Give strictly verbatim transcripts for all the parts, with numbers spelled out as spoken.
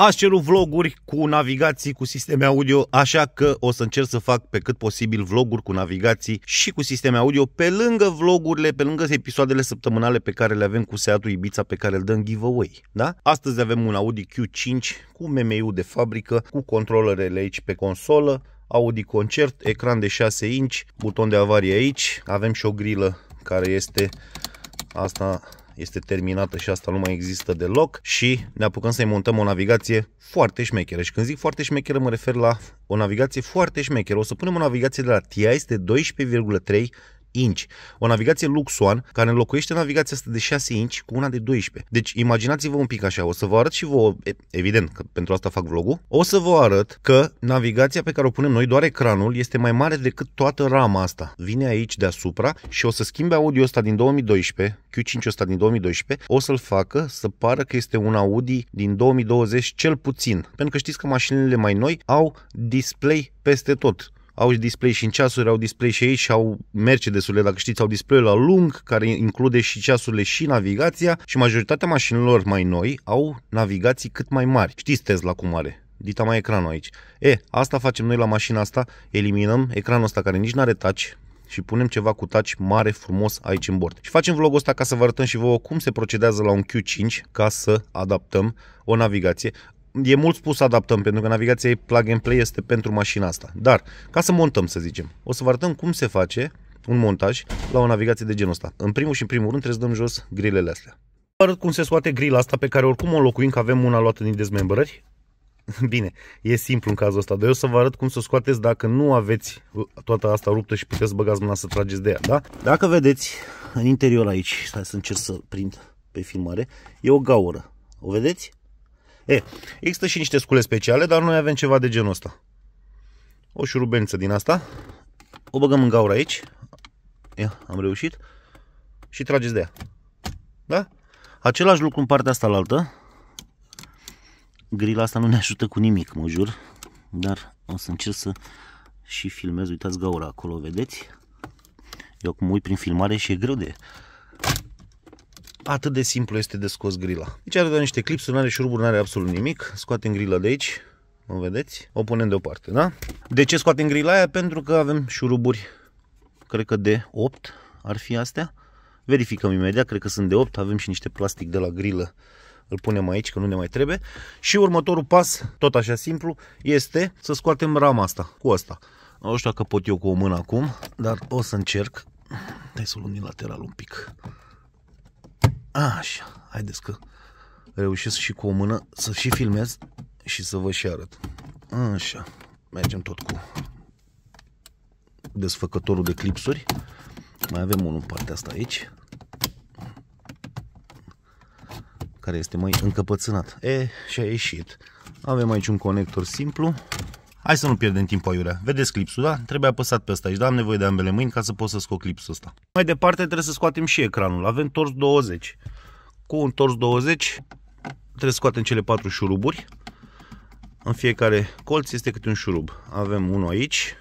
Aș cerut vloguri cu navigații, cu sisteme audio, așa că o să încerc să fac pe cât posibil vloguri cu navigații și cu sisteme audio, pe lângă vlogurile, pe lângă episoadele săptămânale pe care le avem cu SEAT-ul Ibiza, pe care îl dăm giveaway. Da? Astăzi avem un Audi Q cinci cu M M I-ul de fabrică, cu controlerele aici pe consolă, Audi Concert, ecran de șase inci, buton de avarie aici, avem și o grilă care este asta... Este terminată și asta nu mai există deloc și ne apucăm să-i montăm o navigație foarte șmecheră. Și când zic foarte șmecheră, mă refer la o navigație foarte șmecheră. O să punem o navigație de la Teyes de doisprezece virgulă trei inci. O navigație LuxOne care înlocuiește navigația asta de șase inci cu una de doisprezece. Deci imaginați-vă un pic așa, o să vă arăt și vouă, evident că pentru asta fac vlogul, o să vă arăt că navigația pe care o punem noi, doar ecranul, este mai mare decât toată rama asta. Vine aici deasupra și o să schimbe audio ăsta din două mii doisprezece, Q cinci ăsta din două mii doisprezece, o să-l facă să pară că este un Audi din două mii douăzeci cel puțin. Pentru că știți că mașinile mai noi au display peste tot. Au display și în ceasuri, au display și aici, au Mercedes-urile, dacă știți, au display la lung, care include și ceasurile și navigația și majoritatea mașinilor mai noi au navigații cât mai mari. Știți Tesla cum are? Dita mai ecranul aici. E, asta facem noi la mașina asta, eliminăm ecranul ăsta care nici n-are touch și punem ceva cu touch mare, frumos aici în bord. Și facem vlogul ăsta ca să vă arătăm și vouă cum se procedează la un Q cinci ca să adaptăm o navigație. E mult spus adaptăm, pentru că navigația plug and play este pentru mașina asta. Dar, ca să montăm, să zicem, o să vă arătăm cum se face un montaj la o navigație de genul ăsta. În primul și în primul rând trebuie să dăm jos grilele astea. Vă arăt cum se scoate grila asta, pe care oricum o locuim, că avem una luată din dezmembrări. Bine, e simplu în cazul ăsta, dar eu să vă arăt cum să o scoateți dacă nu aveți toată asta ruptă și puteți să băgați mâna să trageți de ea, da? Dacă vedeți, în interior aici, stai să încerc să prind pe filmare, e o gaură. O vedeți? E, există și niște scule speciale, dar noi avem ceva de genul ăsta. O șurubență din asta. O băgăm în gaură aici. Ia, am reușit. Și trageți de ea. Da? Același lucru în partea asta alaltă. Grila asta nu ne ajută cu nimic, mă jur. Dar o să încerc să și filmez. Uitați gaura acolo, vedeți? Eu acum uit prin filmare și e greu de... Atât de simplu este de scos grila. Deci are doar niște clipsuri, nu are șuruburi, nu are absolut nimic. Scoatem grila de aici, o vedeți? O punem deoparte, da? De ce scoatem grila aia? Pentru că avem șuruburi, cred că de opt ar fi astea. Verificăm imediat, cred că sunt de opt, avem și niște plastic de la grilă. Îl punem aici, că nu ne mai trebuie. Și următorul pas, tot așa simplu, este să scoatem rama asta, cu asta. Nu știu dacă pot eu cu o mână acum, dar o să încerc. Hai să o luăm din lateral un pic. Așa, haideți că reușesc și cu o mână să și filmez și să vă și arăt. Așa, mergem tot cu desfăcătorul de clipsuri. Mai avem unul în partea asta aici, care este mai încăpățânat. E, și a ieșit. Avem aici un conector simplu. Hai să nu pierdem timp aiurea. Vedeți clipsul, da? Trebuie apăsat pe ăsta. Și da, am nevoie de ambele mâini ca să pot să scot clipsul ăsta. Mai departe trebuie să scoatem și ecranul. Avem TORS douăzeci. Cu un TORS douăzeci trebuie să scoatem cele patru șuruburi. În fiecare colț este câte un șurub. Avem unul aici.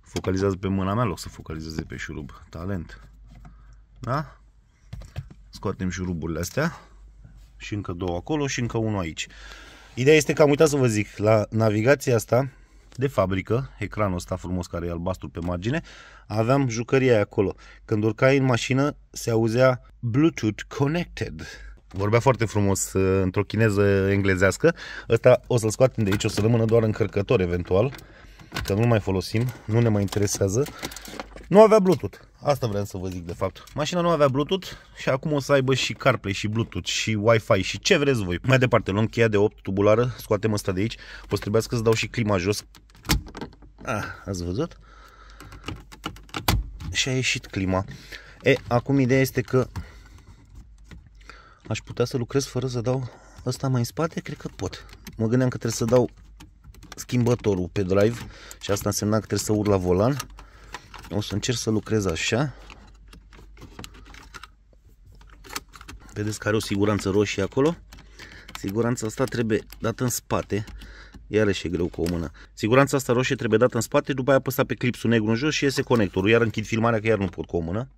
Focalizează pe mâna mea, loc să focalizeze pe șurub. Talent. Da? Scoatem șuruburile astea. Și încă două acolo și încă unul aici. Ideea este că am uitat să vă zic, la navigația asta de fabrică, ecranul ăsta frumos care e albastru pe margine, aveam jucăria aia acolo. Când urcai în mașină se auzea Bluetooth connected. Vorbea foarte frumos într-o chineză englezească. Ăsta o să-l scoatem de aici, o să rămână doar încărcător eventual, că nu mai folosim, nu ne mai interesează. Nu avea Bluetooth. Asta vreau să vă zic de fapt. Mașina nu avea Bluetooth și acum o să aibă și CarPlay și Bluetooth și Wi-Fi și ce vreți voi. Mai departe, luăm cheia de opt tubulară, scoatem asta de aici. O să trebuiască să dau și clima jos. Ah, ați văzut? Și a ieșit clima. E, acum ideea este că aș putea să lucrez fără să dau ăsta mai în spate? Cred că pot. Mă gândeam că trebuie să dau schimbătorul pe drive și asta însemna că trebuie să urc la volan. O să încerc să lucrez așa. Vedeți că are o siguranță roșie acolo. Siguranța asta trebuie dată în spate. Iarăși e greu cu o mână. Siguranța asta roșie trebuie dată în spate, după aia apăsa pe clipsul negru în jos și iese conectorul. Iar închid filmarea că iar nu pot cu o mână.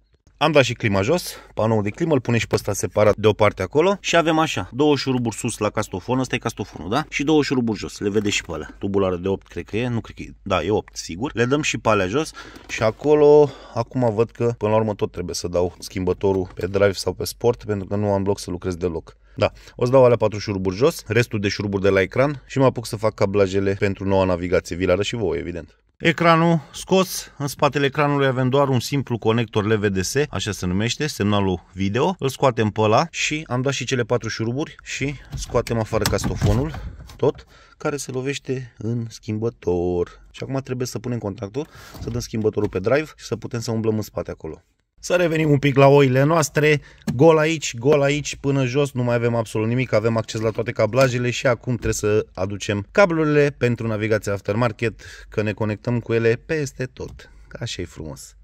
Am dat și clima jos, panoul de climă, îl pune și pe ăsta separat deoparte acolo și avem așa, două șuruburi sus la castofon, ăsta e castofonul, da? Și două șuruburi jos, le vede și pe alea. Tubulară de opt cred că e, nu cred că e, da, e opt sigur. Le dăm și pe alea jos și acolo, acum văd că până la urmă tot trebuie să dau schimbătorul pe drive sau pe sport pentru că nu am bloc să lucrez deloc. Da, o să dau alea patru șuruburi jos, restul de șuruburi de la ecran și mă apuc să fac cablajele pentru noua navigație. Vi-l arăt și vouă, evident. Ecranul scos, în spatele ecranului avem doar un simplu conector L V D S, așa se numește, semnalul video. Îl scoatem pe ăla și am dat și cele patru șuruburi și scoatem afară castofonul, tot, care se lovește în schimbător. Și acum trebuie să punem contactul, să dăm schimbătorul pe drive și să putem să umblăm în spate acolo. Să revenim un pic la oile noastre, gol aici, gol aici, până jos, nu mai avem absolut nimic, avem acces la toate cablajele și acum trebuie să aducem cablurile pentru navigația aftermarket, că ne conectăm cu ele peste tot, așa e frumos.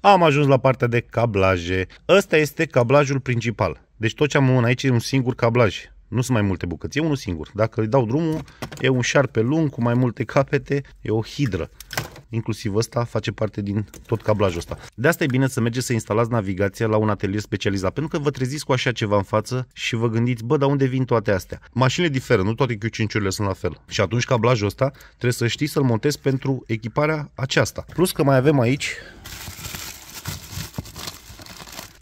Am ajuns la partea de cablaje, ăsta este cablajul principal, deci tot ce am în aici e un singur cablaj. Nu sunt mai multe bucăți, e unul singur. Dacă îi dau drumul, e un șarpe lung cu mai multe capete, e o hidră. Inclusiv ăsta face parte din tot cablajul ăsta. De asta e bine să mergeți să instalați navigația la un atelier specializat, pentru că vă treziți cu așa ceva în față și vă gândiți, bă, dar unde vin toate astea? Mașinile diferă, nu toate Q cinci-urile sunt la fel. Și atunci cablajul ăsta trebuie să știi să-l montezi pentru echiparea aceasta. Plus că mai avem aici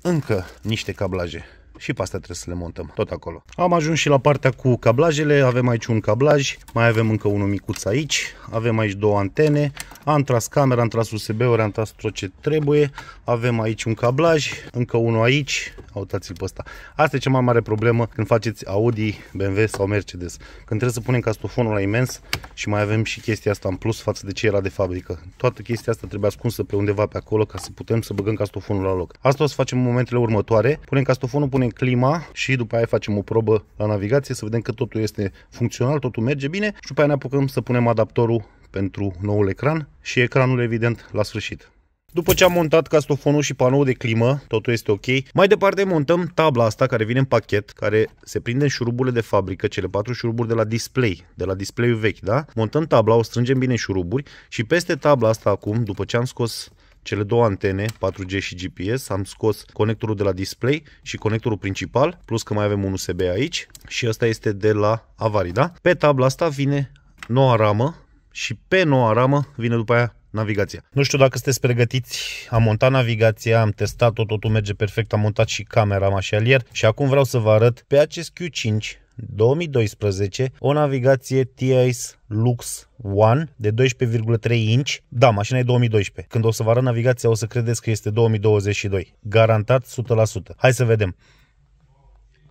încă niște cablaje. Și pe astea trebuie să le montăm, tot acolo. Am ajuns și la partea cu cablajele, avem aici un cablaj, mai avem încă unul micuț aici, avem aici două antene, am tras camera, am tras U S B-uri, am tras tot ce trebuie, avem aici un cablaj, încă unul aici, uitați-l pe ăsta. Asta e cea mai mare problemă când faceți Audi, B M W sau Mercedes, când trebuie să punem castofonul la imens și mai avem și chestia asta în plus față de ce era de fabrică. Toată chestia asta trebuie ascunsă pe undeva pe acolo ca să putem să băgăm castofonul la loc. Asta o să facem în momentele următoare, punem castofonul, punem clima și după aia facem o probă la navigație să vedem că totul este funcțional, totul merge bine și după aia ne apucăm să punem adaptorul pentru noul ecran și ecranul evident la sfârșit. După ce am montat castofonul și panoul de climă, totul este ok. Mai departe montăm tabla asta care vine în pachet, care se prinde în șuruburile de fabrică, cele patru șuruburi de la display, de la display-ul vechi, da? Montăm tabla, o strângem bine în șuruburi și peste tabla asta acum, după ce am scos cele două antene, patru G și G P S, am scos conectorul de la display și conectorul principal, plus că mai avem un U S B aici și ăsta este de la avarii, da? Pe tabla asta vine noua ramă și pe noua ramă vine după aia navigația. Nu știu dacă sunteți pregătiți, am montat navigația, am testat-o, totul merge perfect, am montat și camera, am așelier și acum vreau să vă arăt pe acest Q cinci două mii doisprezece o navigație Teyes LuxOne de doisprezece virgulă trei inch. Da, mașina e două mii doisprezece. Când o să vă arăt navigația o să credeți că este două mii douăzeci și doi. Garantat o sută la sută. Hai să vedem.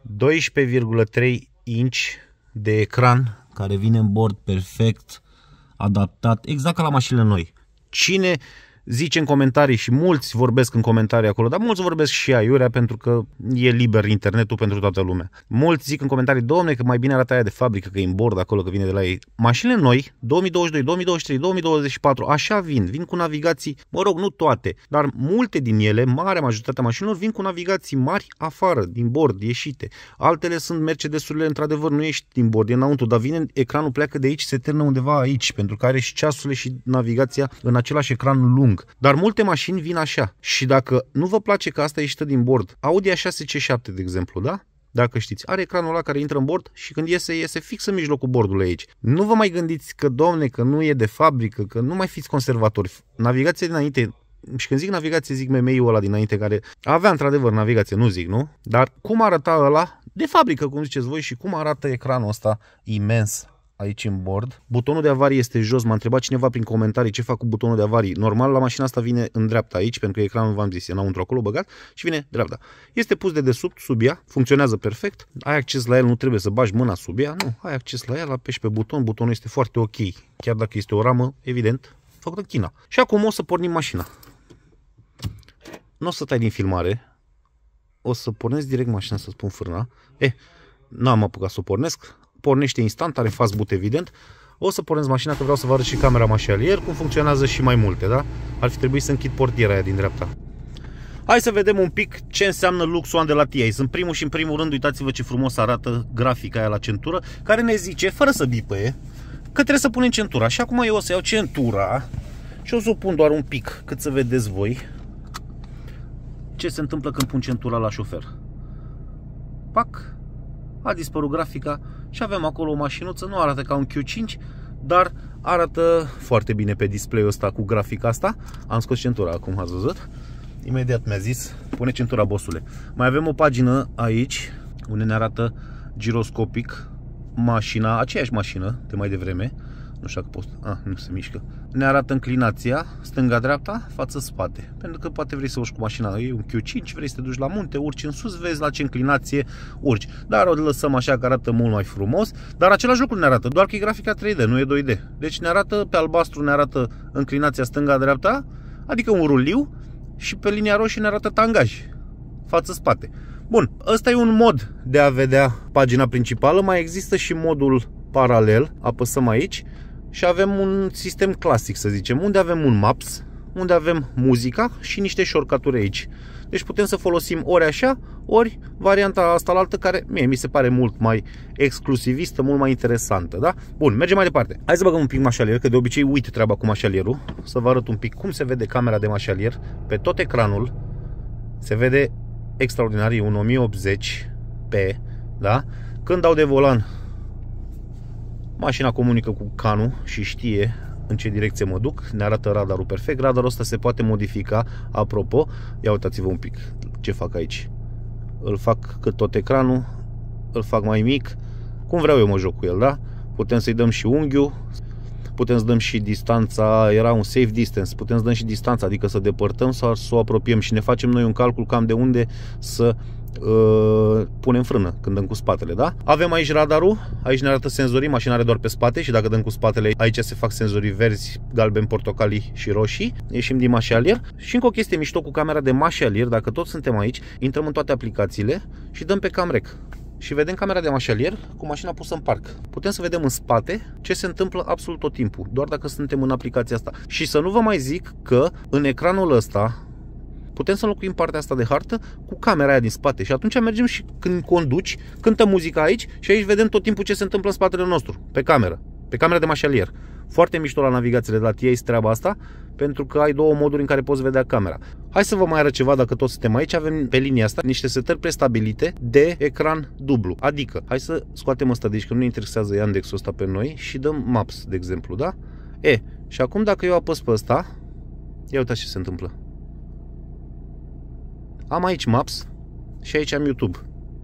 doisprezece virgulă trei inch de ecran care vine în bord perfect, adaptat, exact ca la mașinile noi. Cine zice în comentarii și mulți vorbesc în comentarii acolo, dar mulți vorbesc și aiurea pentru că e liber internetul pentru toată lumea. Mulți zic în comentarii, domne, că mai bine arată aia de fabrică, că e în bord acolo, că vine de la ei. Mașinile noi, două mii douăzeci și doi, două mii douăzeci și trei, două mii douăzeci și patru, așa vin, vin cu navigații, mă rog, nu toate, dar multe din ele, marea majoritatea mașinilor, vin cu navigații mari afară, din bord, ieșite. Altele sunt Mercedes-urile, într-adevăr, nu ești din bord, e înăuntru, dar vine, ecranul pleacă de aici, se termină undeva aici, pentru că are și ceasurile și navigația în același ecran lung. Dar multe mașini vin așa și dacă nu vă place că asta ieșită din bord, Audi A șase C șapte de exemplu, da? Dacă știți, are ecranul ăla care intră în bord și când iese, iese fix în mijlocul bordului aici. Nu vă mai gândiți că, domne, că nu e de fabrică, că nu mai fiți conservatori. Navigația dinainte, și când zic navigație zic M M I-ul ăla dinainte care avea într-adevăr navigație, nu zic, nu? Dar cum arăta ăla de fabrică, cum ziceți voi, și cum arată ecranul ăsta imens aici în bord. Butonul de avarii este jos. M-a întrebat cineva prin comentarii ce fac cu butonul de avarii. Normal, la mașina asta vine în dreapta aici, pentru că ecranul, v-am zis, e înăuntru acolo băgat și vine dreapta. Este pus de desubt, sub ea, funcționează perfect. Ai acces la el, nu trebuie să bagi mâna sub ea, nu. Ai acces la el, apeși pe buton, butonul este foarte ok. Chiar dacă este o ramă, evident, făcută în China. Și acum o să pornim mașina. Nu o să tai din filmare. O să pornesc direct mașina, să spun fârna. Eh, n-am apucat să o pornesc. Pornește instant, are fast boot evident. O să pornesc mașina că vreau să vă arăt și camera mașalier, cum funcționează și mai multe, da? Ar fi trebuit să închid portiera aia din dreapta. Hai să vedem un pic ce înseamnă LuxOne de la Teyes. În primul și în primul rând, uitați-vă ce frumos arată grafica aia la centură, care ne zice, fără să bipăie, că trebuie să punem centura. Și acum eu o să iau centura și o să o pun doar un pic, cât să vedeți voi. ce se întâmplă când pun centura la șofer. Pac, a dispărut grafica și avem acolo o mașinuță, nu arată ca un Q cinci, dar arată foarte bine pe display-ul ăsta cu grafica asta. Am scos centura, cum ați văzut. Imediat mi-a zis, pune centura, bossule. Mai avem o pagină aici, unde ne arată giroscopic mașina, aceeași mașină de mai devreme. Nu știu dacă pot, ah, nu se mișcă. Ne arată înclinația, stânga-dreapta, față-spate. Pentru că poate vrei să urci cu mașina, e un Q cinci, vrei să te duci la munte, urci în sus, vezi la ce înclinație urci. Dar o lăsăm așa că arată mult mai frumos, dar același lucru ne arată, doar că e grafica trei D, nu e doi D. Deci ne arată pe albastru, ne arată înclinația stânga-dreapta, adică un ruliu, și pe linia roșie ne arată tangaj, față-spate. Bun, ăsta e un mod de a vedea pagina principală, mai există și modul paralel, apăsăm aici. Și avem un sistem clasic, să zicem, unde avem un Maps, unde avem muzica și niște shortcut-uri aici. Deci putem să folosim ori așa, ori varianta asta la altă, care mie mi se pare mult mai exclusivistă, mult mai interesantă, da? Bun, mergem mai departe. Hai să băgăm un pic mașalierul, că de obicei uit treaba cu mașalierul. Să vă arăt un pic cum se vede camera de mașalier pe tot ecranul. Se vede extraordinar, e un o mie optzeci p, da? Când dau de volan, mașina comunică cu canul și știe în ce direcție mă duc, ne arată radarul perfect. Radarul ăsta se poate modifica, apropo. Ia uitați-vă un pic ce fac aici. Îl fac cât tot ecranul, îl fac mai mic, cum vreau eu mă joc cu el, da? Putem să-i dăm și unghiul, putem să dăm și distanța, era un safe distance, putem să dăm și distanța, adică să depărtăm sau să o apropiem și ne facem noi un calcul cam de unde să uh, punem frână când dăm cu spatele, da? Avem aici radarul, aici ne arată senzorii, mașina are doar pe spate și dacă dăm cu spatele, aici se fac senzorii verzi, galben, portocalii și roșii. Ieșim din mașalier și încă o chestie mișto cu camera de mașalier, dacă tot suntem aici, intrăm în toate aplicațiile și dăm pe camrec. Și vedem camera de mașalier cu mașina pusă în parc. Putem să vedem în spate ce se întâmplă absolut tot timpul, doar dacă suntem în aplicația asta. Și să nu vă mai zic că în ecranul ăsta putem să înlocuim partea asta de hartă cu camera aia din spate. Și atunci mergem și când conduci, cântăm muzica aici și aici vedem tot timpul ce se întâmplă în spatele nostru, pe cameră, pe camera de mașalier. Foarte mișto la navigațiile de la Teyes treaba asta, pentru că ai două moduri în care poți vedea camera. Hai să vă mai arăt ceva dacă tot suntem aici. Avem pe linia asta niște setări prestabilite de ecran dublu. Adică, hai să scoatem ăsta de aici, că nu ne interesează Yandex-ul ăsta pe noi, și dăm Maps, de exemplu, da? E, și acum dacă eu apăs pe ăsta, ia uitați ce se întâmplă. Am aici Maps și aici am YouTube.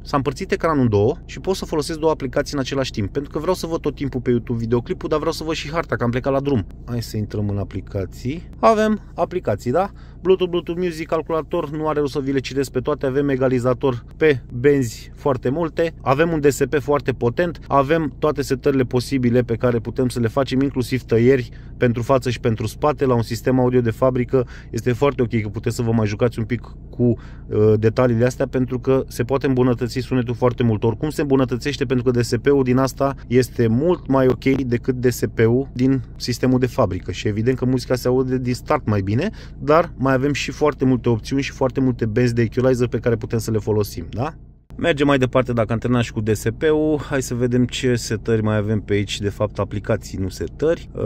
S-a împărțit ecranul în două și pot să folosesc două aplicații în același timp. Pentru că vreau să văd tot timpul pe YouTube videoclipul, dar vreau să văd și harta, că am plecat la drum. Hai să intrăm în aplicații. Avem aplicații, da? Bluetooth, Bluetooth Music, calculator, nu are rost să vi le citesc pe toate. Avem egalizator pe benzi foarte multe. Avem un D S P foarte potent. Avem toate setările posibile pe care putem să le facem, inclusiv tăieri pentru față și pentru spate. La un sistem audio de fabrică este foarte ok că puteți să vă mai jucați un pic cu uh, detaliile astea, pentru că se poate îmbunătăți sunetul foarte mult. Oricum se îmbunătățește, pentru că D S P-ul din asta este mult mai ok decât D S P-ul din sistemul de fabrică și evident că muzica se aude din start mai bine, dar mai avem și foarte multe opțiuni și foarte multe benzi de equalizer pe care putem să le folosim, da? Mergem mai departe, dacă am terminat și cu D S P-ul, hai să vedem ce setări mai avem pe aici, de fapt aplicații, nu setări. Uh,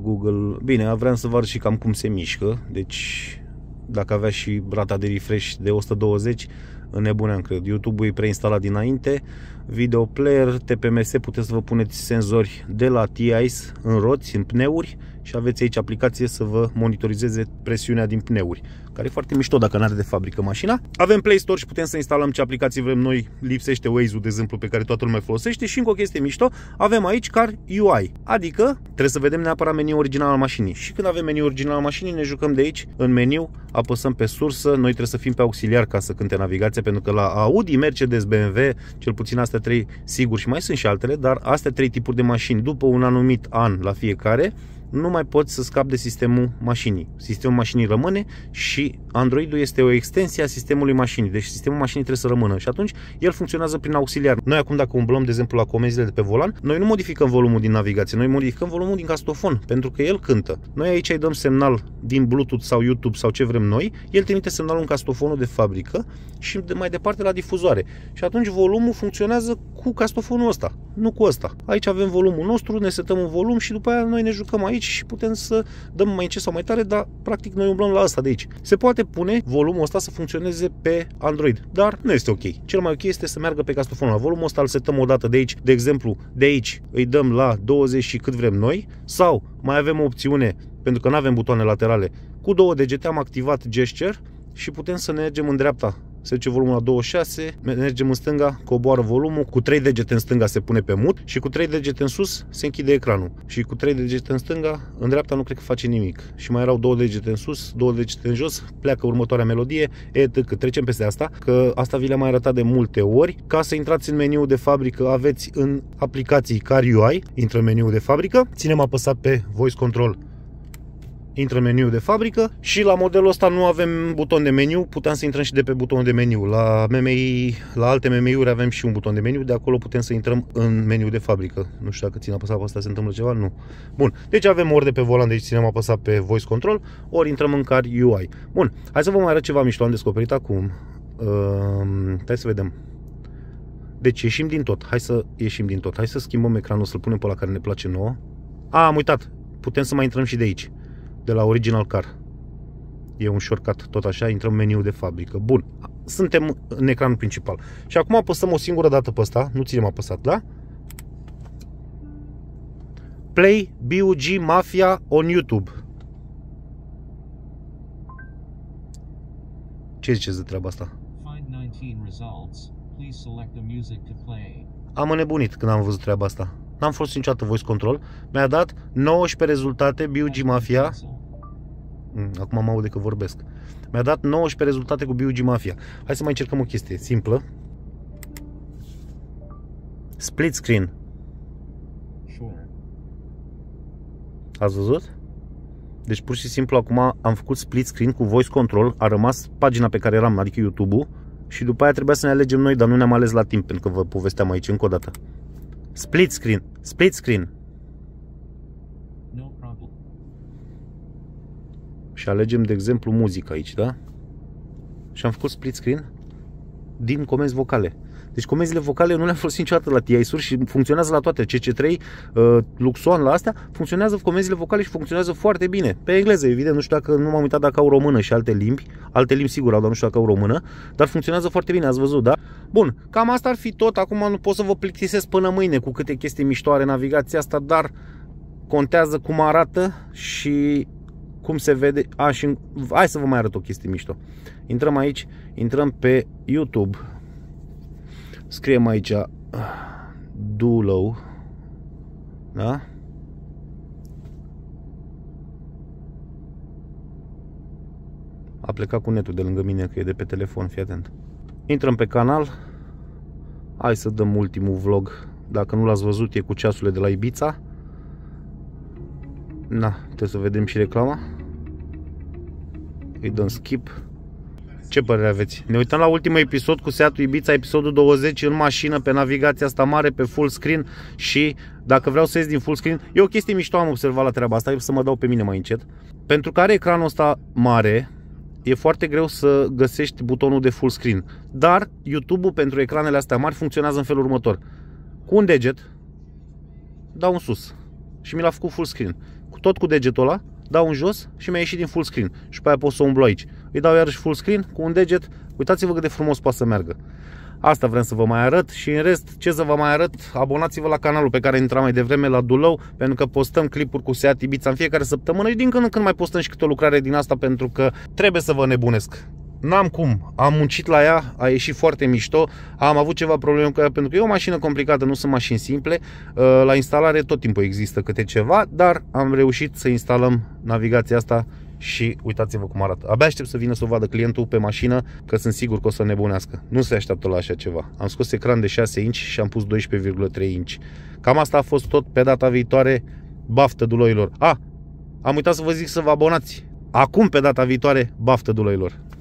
Google, bine, vreau să vă arăt și cam cum se mișcă, deci dacă avea și rata de refresh de o sută douăzeci, înnebuneam, cred. YouTube-ul e preinstalat dinainte. Video player, T P M S, puteți să vă puneți senzori de la T I A S în roți, în pneuri și aveți aici aplicație să vă monitorizeze presiunea din pneuri, care e foarte mișto dacă nu are de fabrică mașina. Avem Play Store și putem să instalăm ce aplicații vrem noi. Lipsește Waze-ul, de exemplu, pe care toată lumea folosește. Și încă o chestie mișto, avem aici Car U I, adică trebuie să vedem neapărat meniul original al mașinii. Și când avem meniul original al mașinii, ne jucăm de aici în meniu, apăsăm pe sursă. Noi trebuie să fim pe auxiliar ca să cânte navigația, pentru că la Audi, Mercedes, B M W, cel puțin astea trei, sigur, și mai sunt și altele, dar astea trei tipuri de mașini, după un anumit an la fiecare, nu mai poți să scapi de sistemul mașinii. Sistemul mașinii rămâne și Android-ul este o extensie a sistemului mașinii. Deci sistemul mașinii trebuie să rămână și atunci el funcționează prin auxiliar. Noi acum dacă umblăm, de exemplu, la comenzile de pe volan, noi nu modificăm volumul din navigație, noi modificăm volumul din castofon, pentru că el cântă. Noi aici îi dăm semnal din Bluetooth sau YouTube sau ce vrem noi, el trimite semnalul în castofonul de fabrică și mai departe la difuzoare. Și atunci volumul funcționează cu castofonul ăsta, nu cu ăsta. Aici avem volumul nostru, ne setăm un volum și după aia noi ne jucăm aici și putem să dăm mai încet sau mai tare, dar practic noi umblăm la asta de aici. Se poate se pune volumul ăsta să funcționeze pe Android, dar nu este ok. Cel mai ok este să meargă pe castofonul. La volumul ăsta îl setăm o dată de aici, de exemplu, de aici îi dăm la douăzeci și cât vrem noi, sau mai avem o opțiune, pentru că nu avem butoane laterale, cu două degete am activat gesture și putem să ne mergem în dreapta. Se duce volumul la douăzeci și șase, mergem în stânga, coboară volumul, cu trei degete în stânga se pune pe mut și cu trei degete în sus se închide ecranul. Și cu trei degete în stânga, în dreapta nu cred că face nimic. Și mai erau două degete în sus, două degete în jos, pleacă următoarea melodie, et cetera. Trecem peste asta, că asta vi le-am mai arătat de multe ori. Ca să intrați în meniul de fabrică, aveți în aplicații Car U I, intră în meniul de fabrică, ținem apăsat pe Voice Control, intră în meniul de fabrică și la modelul ăsta nu avem buton de meniu, putem să intrăm și de pe butonul de meniu. La M M I, la alte M M I-uri avem și un buton de meniu, de acolo putem să intrăm în meniul de fabrică. Nu știu dacă țin apăsat pe asta se întâmplă ceva, nu. Bun, deci avem ori de pe volan, deci ținem apăsat pe Voice Control, ori intrăm în Car U I. Bun, hai să vă mai arăt ceva mișto, am descoperit acum. Uh, hai să vedem. Deci ieșim din tot, hai să ieșim din tot, hai să schimbăm ecranul, să-l punem pe ăla care ne place nouă. A, am uitat, putem să mai intrăm și de aici. De la Original Car. E un shortcut, tot așa, intrăm în meniul de fabrică. Bun, suntem în ecranul principal. Și acum apăsăm o singură dată pe ăsta, nu ținem apăsat, da? Play B U G Mafia on YouTube. Ce ziceți de treaba asta? Am înnebunit când am văzut treaba asta. N-am folosit niciodată Voice Control. Mi-a dat nouăsprezece rezultate B U G Mafia. Acum mă aude că vorbesc. Mi-a dat nouăsprezece rezultate cu B U G Mafia. Hai să mai încercăm o chestie simplă. Split screen. Ați văzut? Deci pur și simplu acum am făcut split screen cu Voice Control. A rămas pagina pe care eram, adică YouTube-ul. Și după aia trebuia să ne alegem noi, dar nu ne-am ales la timp, pentru că vă povesteam aici încă o dată. Split screen, split screen. No problem. Și alegem, de exemplu, muzică aici, da? Și am făcut split screen din comenzi vocale. Deci comenzile vocale eu nu le-am folosit niciodată la T I A S-uri și funcționează la toate. C C trei, uh, LuxOne, la astea, funcționează comenzile vocale și funcționează foarte bine. Pe engleză, evident, nu știu dacă, nu m-am uitat dacă au română și alte limbi. Alte limbi sigur au, dar nu știu dacă au română. Dar funcționează foarte bine, ați văzut, da? Bun, cam asta ar fi tot. Acum nu pot să vă plictisesc până mâine cu câte chestii miștoare navigația asta, dar contează cum arată și cum se vede. A, și... Hai să vă mai arăt o chestie mișto. Intrăm aici, intrăm pe YouTube. Scriem aici Dulow, da? A plecat cu netul de lângă mine, că e de pe telefon, fii atent. Intrăm pe canal, hai să dăm ultimul vlog, dacă nu l-ați văzut e cu ceasurile de la Ibiza. Na, trebuie să vedem și reclama. Îi dăm skip. Ce părere aveți? Ne uităm la ultimul episod cu SEAT Ibiza, episodul douăzeci, în mașină, pe navigația asta mare, pe full screen și dacă vreau să ies din full screen, e o chestie mișto, am observat la treaba asta, să mă dau pe mine mai încet. Pentru că are ecranul ăsta mare, e foarte greu să găsești butonul de full screen, dar YouTube-ul pentru ecranele astea mari funcționează în felul următor. Cu un deget, dau în sus și mi l-a făcut full screen. Tot cu degetul ăla, dau în jos și mi-a ieșit din full screen și pe aia pot să umblu aici. Îi dau iarăși full screen cu un deget. Uitați-vă cât de frumos poate să meargă. Asta vrem să vă mai arăt și în rest, ce să vă mai arăt, abonați-vă la canalul pe care intram mai devreme, la Dulow, pentru că postăm clipuri cu SEAT Ibiza în fiecare săptămână și din când în când mai postăm și câte o lucrare din asta pentru că trebuie să vă nebunesc. N-am cum, am muncit la ea, a ieșit foarte mișto, am avut ceva probleme cu ea, pentru că e o mașină complicată, nu sunt mașini simple, la instalare tot timpul există câte ceva, dar am reușit să instalăm navigația asta și uitați-vă cum arată. Abia aștept să vină să o vadă clientul pe mașină, că sunt sigur că o să nebunească. Nu se așteaptă la așa ceva. Am scos ecran de șase inci și am pus doisprezece virgulă trei inci. Cam asta a fost tot, pe data viitoare, baftă duloilor. A, am uitat să vă zic să vă abonați. Acum, pe data viitoare, baftă duloilor.